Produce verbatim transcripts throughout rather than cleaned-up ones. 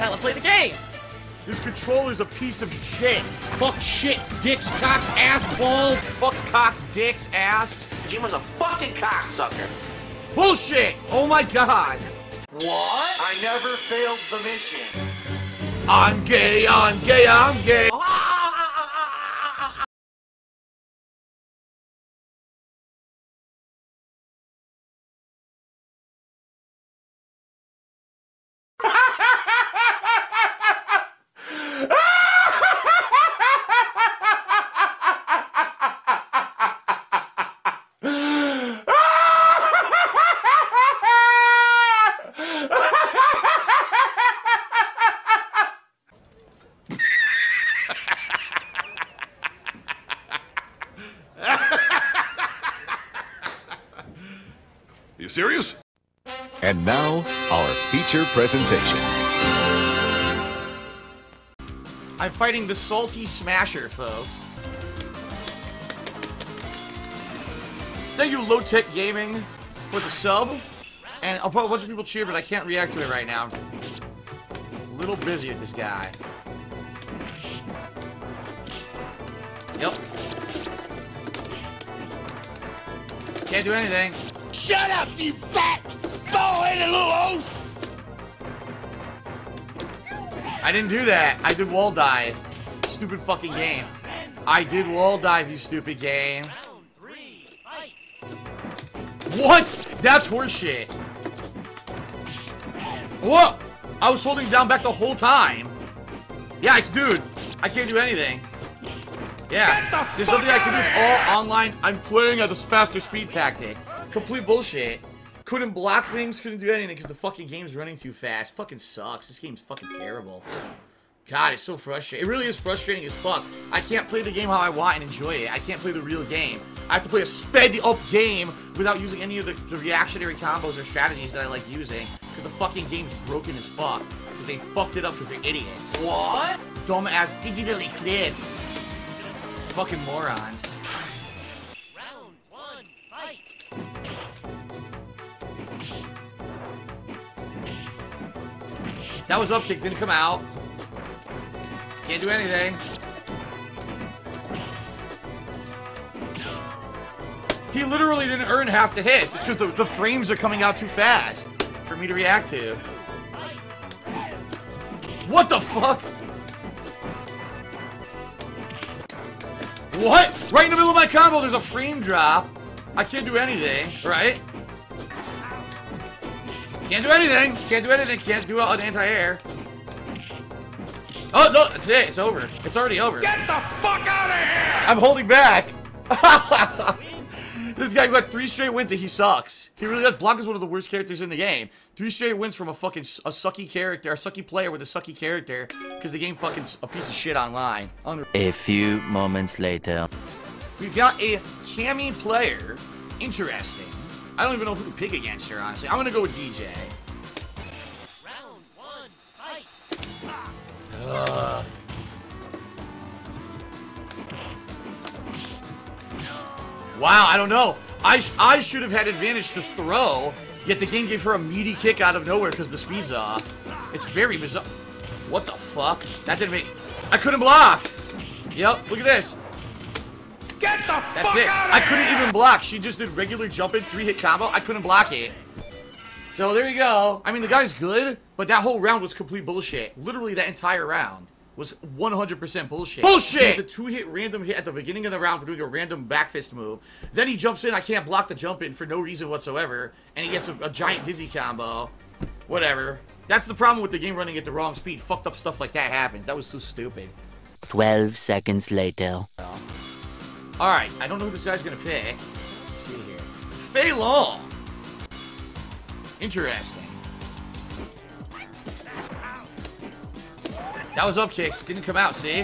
how to play the game! This controller's a piece of shit! Fuck shit, dicks, cocks, ass, balls! Fuck cocks, dicks, ass! Jim was a fucking cocksucker! Bullshit! Oh my god! What? I never failed the mission. I'm gay, I'm gay, I'm gay! Ah! You serious? And now, our feature presentation. I'm fighting the Salty Smasher, folks. Thank you, Low Tech Gaming, for the sub. And I'll put a bunch of people cheer, but I can't react to it right now. I'm a little busy with this guy. Yep. Can't do anything. Shut up, you fat, bald-headed little oaf! I didn't do that. I did wall dive. Stupid fucking game. I did wall dive, you stupid game. What? That's horseshit. Whoa! I was holding down back the whole time. Yeah, I, dude, I can't do anything. Yeah, there's nothing I can do. It's all online. I'm playing at this faster speed tactic. Complete bullshit. Couldn't block things, couldn't do anything because the fucking game's running too fast. Fucking sucks. This game's fucking terrible. God, it's so frustrating. It really is frustrating as fuck. I can't play the game how I want and enjoy it. I can't play the real game. I have to play a sped-up game without using any of the, the reactionary combos or strategies that I like using because the fucking game's broken as fuck. Because they fucked it up because they're idiots. What? Dumb-ass digitally kids. Fucking morons. That was up kick, didn't come out. Can't do anything. He literally didn't earn half the hits. It's because the, the frames are coming out too fast for me to react to. What the fuck? What? Right in the middle of my combo, there's a frame drop. I can't do anything, right? Can't do anything! Can't do anything! Can't do an anti-air! Oh, no! That's it! It's over! It's already over! Get the fuck out of here! I'm holding back! This guy got three straight wins and he sucks. He really does. Blanca's one of the worst characters in the game. Three straight wins from a fucking a sucky character, a sucky player with a sucky character, because the game fucking's a piece of shit online. Unre a few moments later. We've got a Cammy player. Interesting. I don't even know who to pick against her, honestly. I'm gonna go with D J. Round one, fight. Ugh. Wow, I don't know. I, sh I should have had advantage to throw, yet the game gave her a meaty kick out of nowhere because the speed's off. It's very bizarre. What the fuck? That didn't make... I couldn't block! Yep, look at this. Get the That's fuck it. Out of I couldn't here. even block. She just did regular jumping, three-hit combo. I couldn't block it. So there you go. I mean, the guy's good, but that whole round was complete bullshit. Literally, that entire round was one hundred percent bullshit. Bullshit! It's a two-hit random hit at the beginning of the round for doing a random back fist move. Then he jumps in. I can't block the jump in for no reason whatsoever, and he gets a, a giant dizzy combo. Whatever. That's the problem with the game running at the wrong speed. Fucked up stuff like that happens. That was so stupid. Twelve seconds later. Oh. Alright, I don't know who this guy's gonna pick. Let's see here. Fei Long! Interesting. That was up kicks. Didn't come out, see?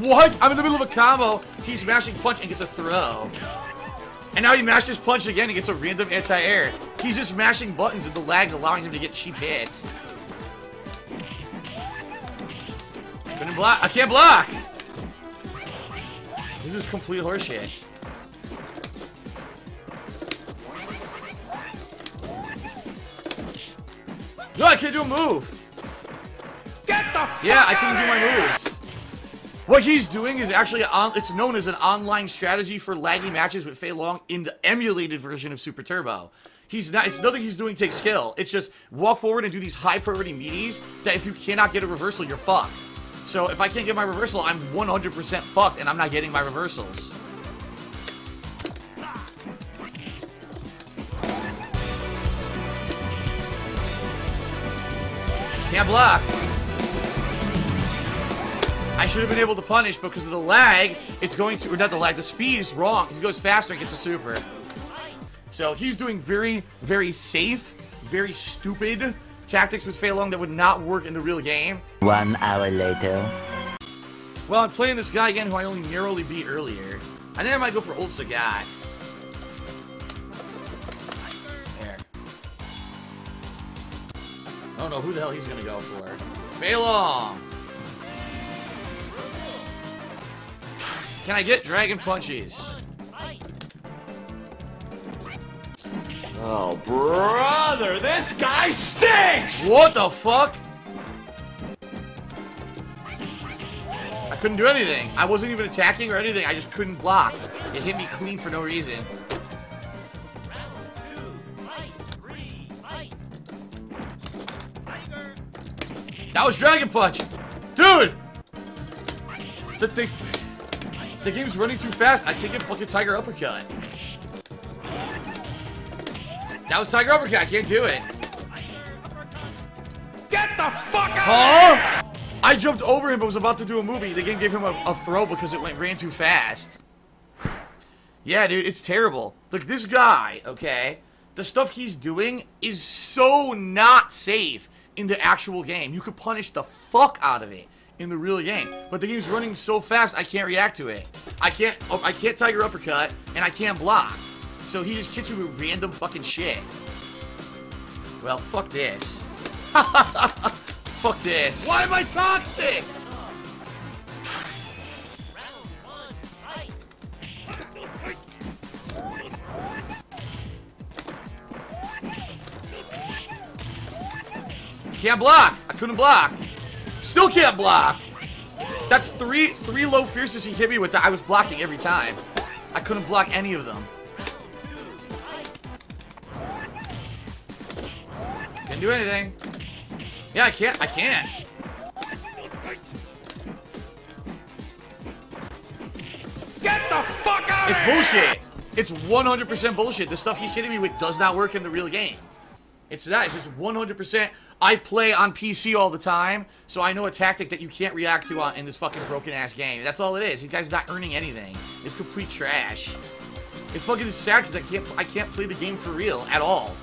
What? I'm in the middle of a combo. He's mashing punch and gets a throw. And now he mashes punch again and gets a random anti-air. He's just mashing buttons and the lag's allowing him to get cheap hits. Couldn't block. I can't block! This is complete horseshit. No, I can't do a move. Get the fuck yeah, I can't do my moves. What he's doing is actually, on, it's known as an online strategy for laggy matches with Fei Long in the emulated version of Super Turbo. He's not, it's nothing he's doing takes skill. It's just walk forward and do these high priority meaties that if you cannot get a reversal, you're fucked. So if I can't get my reversal, I'm one hundred percent fucked and I'm not getting my reversals. Can't block. I should have been able to punish, but because of the lag, it's going to, or not the lag, the speed is wrong. He goes faster and gets a super. So he's doing very, very safe, very stupid tactics with Fei Long that would not work in the real game. One hour later. Well, I'm playing this guy again who I only narrowly beat earlier. I think I might go for Old Sagat. There. I don't know who the hell he's gonna go for. Fei Long! Can I get Dragon Punches? Oh, brother, this guy stinks! What the fuck? I couldn't do anything. I wasn't even attacking or anything. I just couldn't block. It hit me clean for no reason. That was Dragon Punch! Dude! The thing... The game's running too fast. I can't get fucking Tiger Uppercut. That was Tiger Uppercut. I can't do it. Get the fuck out! Huh? I jumped over him but was about to do a movie. The game gave him a, a throw because it went, ran too fast. Yeah, dude. It's terrible. Look, this guy, okay? The stuff he's doing is so not safe in the actual game. You could punish the fuck out of it in the real game, but the game's running so fast I can't react to it. I can't oh, I can't Tiger Uppercut and I can't block, so he just hits me with random fucking shit. Well, fuck this. Fuck this. Why am I toxic? Can't block. I couldn't block. Still can't block! That's three three low fierces he hit me with that I was blocking every time. I couldn't block any of them. Couldn't do anything. Yeah, I can't. I can't. Get the fuck out of here! It's bullshit! It's one hundred percent bullshit. The stuff he's hitting me with does not work in the real game. It's that. It's just one hundred percent. I play on P C all the time, so I know a tactic that you can't react to in this fucking broken-ass game. That's all it is. You guys are not earning anything. It's complete trash. It fucking is sad because I can't, I can't play the game for real at all.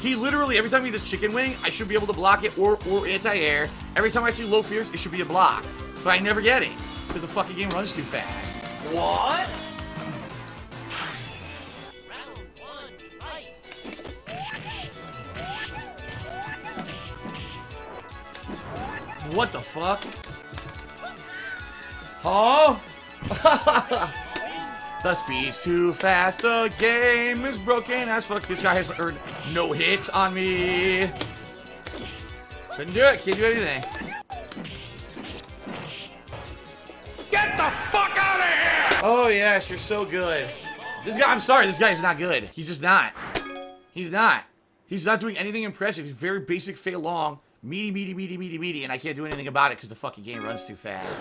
He literally, every time he does chicken wing, I should be able to block it or, or anti-air. Every time I see low fears, it should be a block. But I never get it because the fucking game runs too fast. What? What the fuck? Oh! The speed's too fast, the game is broken as fuck. This guy has earned no hits on me. Couldn't do it, can't do anything. Get the fuck out of here! Oh yes, you're so good. This guy, I'm sorry, this guy is not good. He's just not. He's not. He's not doing anything impressive. He's very basic Fei Long. Meaty, meaty, meaty, meaty, meaty, and I can't do anything about it because the fucking game runs too fast.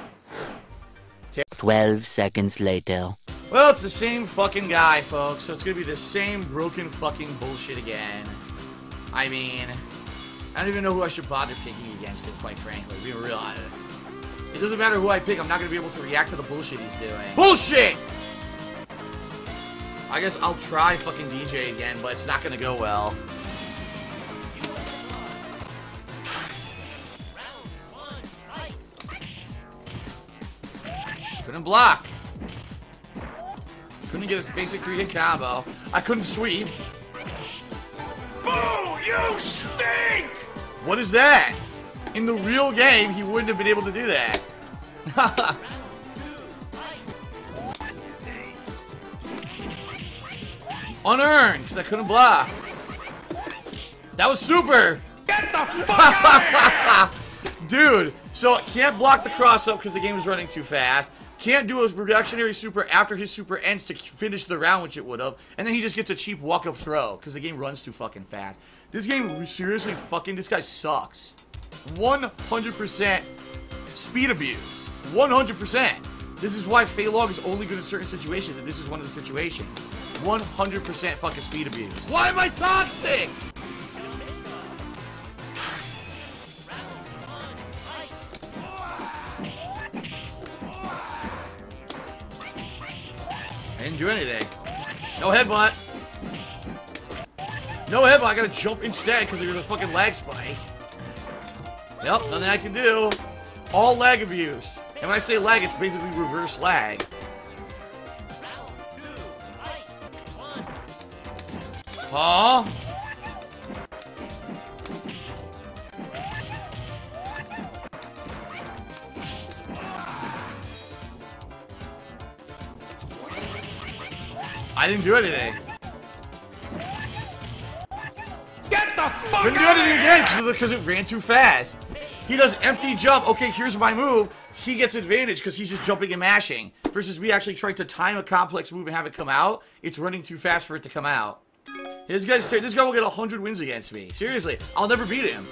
Twelve seconds later. Well, it's the same fucking guy, folks, so it's gonna be the same broken fucking bullshit again. I mean, I don't even know who I should bother picking against him, quite frankly, being real honest. It doesn't matter who I pick, I'm not gonna be able to react to the bullshit he's doing. Bullshit! I guess I'll try fucking D J again, but it's not gonna go well. Couldn't block. Couldn't get a basic three hit combo. I couldn't sweep. Boo! You stink! What is that? In the real game, he wouldn't have been able to do that. Unearned, because I couldn't block. That was super! Get the fuck out of here! Dude, so can't block the cross up because the game is running too fast. Can't do his reactionary super after his super ends to finish the round, which it would have. And then he just gets a cheap walk-up throw because the game runs too fucking fast. This game, seriously, fucking, this guy sucks. one hundred percent speed abuse. one hundred percent. This is why Fei Long is only good in certain situations, and this is one of the situations. one hundred percent fucking speed abuse. Why am I toxic? I didn't do anything. No headbutt. No headbutt. I gotta jump instead because there's a fucking lag spike. Yep, nothing I can do. All lag abuse. And when I say lag, it's basically reverse lag. Huh? I didn't do anything. Get the fuck out of here! Couldn't do anything again because it ran too fast. He does empty jump. Okay, here's my move. He gets advantage because he's just jumping and mashing. Versus we actually tried to time a complex move and have it come out. It's running too fast for it to come out. This guy's this guy will get one hundred wins against me. Seriously, I'll never beat him.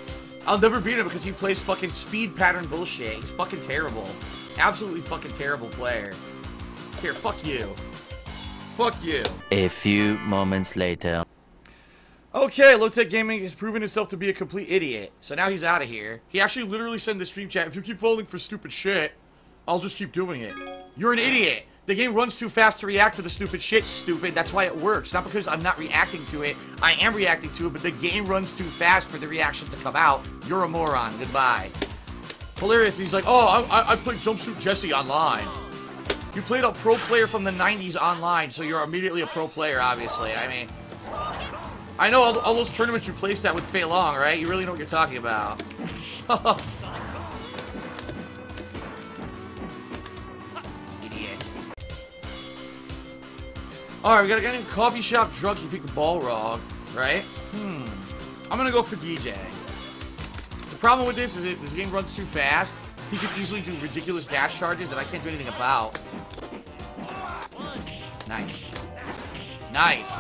I'll never beat him because he plays fucking speed pattern bullshit. He's fucking terrible. Absolutely fucking terrible player. Here, fuck you. Fuck you. A few moments later. Okay, Low Tech Gaming has proven itself to be a complete idiot. So now he's out of here. He actually literally said in the stream chat, if you keep falling for stupid shit, I'll just keep doing it. You're an idiot. The game runs too fast to react to the stupid shit, stupid. That's why it works. Not because I'm not reacting to it. I am reacting to it, but the game runs too fast for the reaction to come out. You're a moron. Goodbye. Hilarious. He's like, oh, I, I played Jumpsuit Jesse online. You played a pro player from the nineties online, so you're immediately a pro player, obviously. I mean, I know all, all those tournaments you placed at with Fei Long, right? You really know what you're talking about. Idiot. Alright, we got a guy named Coffee Shop Drug. He picked the Balrog, right? Hmm. I'm gonna go for D J. The problem with this is it, this game runs too fast. He could easily do ridiculous dash charges that I can't do anything about. Nice. Nice.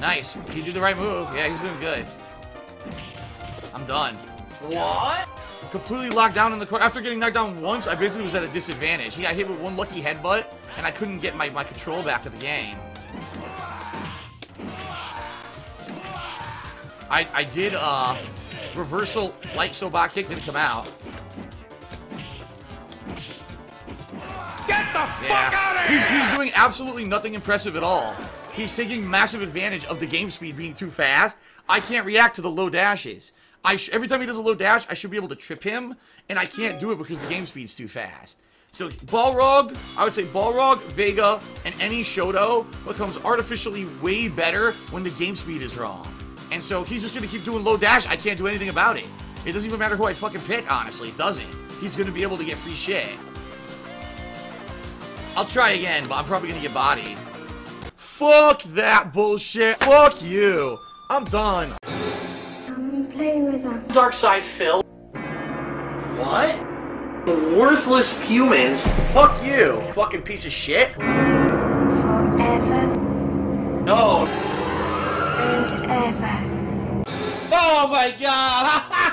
Nice. You did the right move. Yeah, he's doing good. I'm done. What? Completely locked down in the corner. After getting knocked down once, I basically was at a disadvantage. He got hit with one lucky headbutt, and I couldn't get my, my control back of the game. I, I did uh, reversal like so back kick, didn't come out. Get the yeah. fuck out of here! He's, he's doing absolutely nothing impressive at all. He's taking massive advantage of the game speed being too fast. I can't react to the low dashes. I sh every time he does a low dash, I should be able to trip him, and I can't do it because the game speed's too fast. So Balrog, I would say Balrog, Vega, and any Shoto becomes artificially way better when the game speed is wrong. And so he's just going to keep doing low dash. I can't do anything about it. It doesn't even matter who I fucking pick, honestly. It doesn't. He's going to be able to get free shit. I'll try again, but I'm probably going to get bodied. Fuck that bullshit. Fuck you. I'm done. I'm playing with that. DarksydePhil. What? Worthless humans. Fuck you. Fucking piece of shit. Forever. No. And ever. Oh my god.